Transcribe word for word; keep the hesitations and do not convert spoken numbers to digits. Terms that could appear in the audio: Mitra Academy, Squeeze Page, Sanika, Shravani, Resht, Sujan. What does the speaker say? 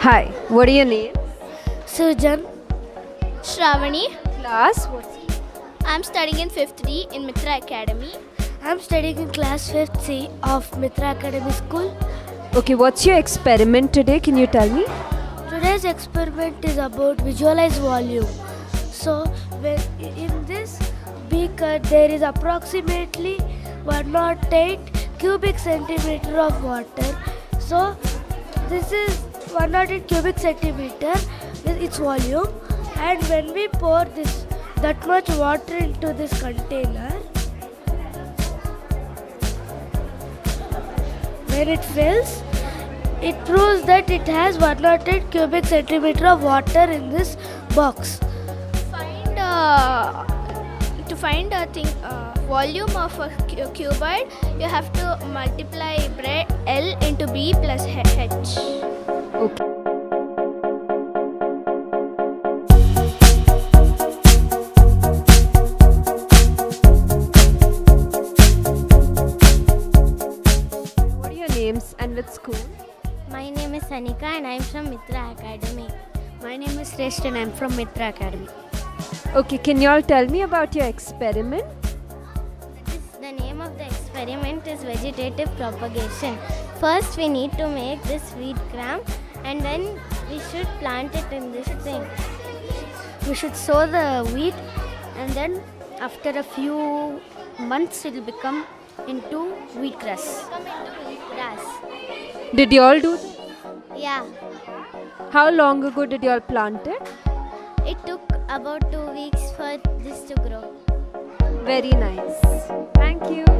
Hi, what are your names? Sujan. Shravani. Class? What's it? I'm studying in fifth D in Mitra Academy. I'm studying in class fifth C of Mitra Academy School. Okay, what's your experiment today? Can you tell me? Today's experiment is about visualize volume. So, in this beaker there is approximately one hundred eight cubic centimeter of water. So, this is one hundred cubic centimeter with its volume, and when we pour this that much water into this container, when it fills, it proves that it has one hundred eight cubic centimeter of water in this box. Find uh, to find a thing uh, volume of a cuboid, you have to multiply L into B plus H. Okay. What are your names and which school? My name is Sanika and I am from Mitra Academy. My name is Resht and I am from Mitra Academy. Okay, can you all tell me about your experiment? This, the name of the experiment is vegetative propagation. First we need to make this wheat gram, and then we should plant it in this thing. We should sow the wheat, and then after a few months it will become into wheat grass. Did you all do this? Yeah. How long ago did you all plant it? It took about two weeks for this to grow. Very nice. Thank you.